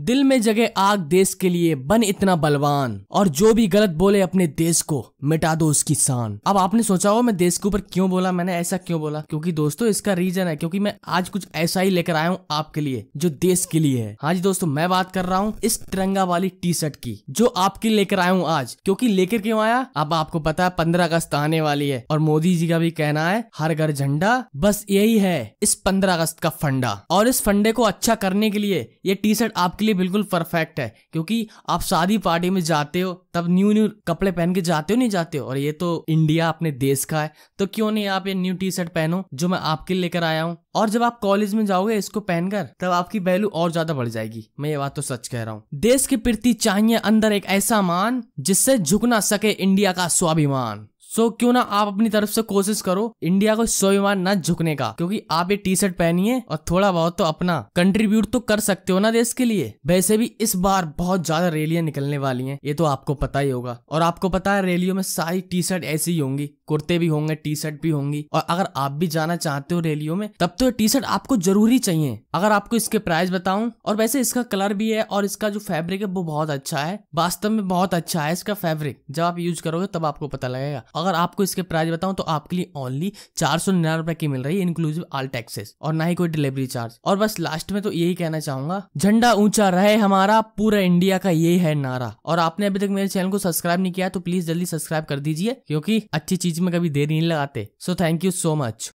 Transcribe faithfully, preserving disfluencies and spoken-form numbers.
दिल में जगे आग देश के लिए बन इतना बलवान, और जो भी गलत बोले अपने देश को मिटा दो उसकी शान। अब आपने सोचा हो मैं देश के ऊपर क्यों बोला, मैंने ऐसा क्यों बोला, क्योंकि दोस्तों इसका रीजन है क्योंकि मैं आज कुछ ऐसा ही लेकर आया हूँ आपके लिए जो देश के लिए है। हाँ जी दोस्तों, मैं बात कर रहा हूँ इस तिरंगा वाली टी शर्ट की जो आपके लेकर आया हूँ आज। क्योंकि लेकर क्यों आया, अब आपको पता है पंद्रह अगस्त आने वाली है और मोदी जी का भी कहना है हर घर झंडा, बस यही है इस पंद्रह अगस्त का फंडा। और इस फंडे को अच्छा करने के लिए ये टी शर्ट आपके लिए बिल्कुल परफेक्ट है, क्योंकि आप शादी पार्टी में जाते हो तब न्यू न्यू कपड़े पहन के जाते हो, नहीं जाते हो। और ये तो इंडिया अपने देश का है, तो क्यों नहीं आप ये न्यू टी शर्ट पहनो जो मैं आपके लिए लेकर आया हूँ। और जब आप कॉलेज में जाओगे इसको पहनकर, तब आपकी वैल्यू और ज्यादा बढ़ जाएगी। मैं ये बात तो सच कह रहा हूँ। देश के प्रति चाहिए अंदर एक ऐसा मान जिससे झुक ना सके इंडिया का स्वाभिमान। सो so, क्यों ना आप अपनी तरफ से कोशिश करो इंडिया को स्वाभिमान ना झुकने का, क्योंकि आप ये टी शर्ट पहनिए और थोड़ा बहुत तो अपना कंट्रीब्यूट तो कर सकते हो ना देश के लिए। वैसे भी इस बार बहुत ज्यादा रैलियां निकलने वाली हैं, ये तो आपको पता ही होगा। और आपको पता है रैलियों में सारी टी शर्ट ऐसी ही होंगी, कुर्ते भी होंगे, टी शर्ट भी होंगी। और अगर आप भी जाना चाहते हो रैलियों में, तब तो ये टी शर्ट आपको जरूरी चाहिए। अगर आपको इसके प्राइस बताऊं, और वैसे इसका कलर भी है और इसका जो फैब्रिक है वो बहुत अच्छा है, वास्तव में बहुत अच्छा है इसका फैब्रिक। जब आप यूज करोगे तब आपको पता लगेगा। अगर आपको इसके प्राइस बताऊं तो आपके लिए ओनली चार सौ निन्यानवे रुपए की मिल रही है, इंक्लूसिव ऑल टैक्सेस, और ना ही कोई डिलीवरी चार्ज। और बस लास्ट में तो यही कहना चाहूंगा, झंडा ऊंचा रहे हमारा, पूरा इंडिया का ये है नारा। और आपने अभी तक मेरे चैनल को सब्सक्राइब नहीं किया तो प्लीज जल्दी सब्सक्राइब कर दीजिए, क्योंकि अच्छी चीज में कभी देर नहीं लगाते। So thank you so much.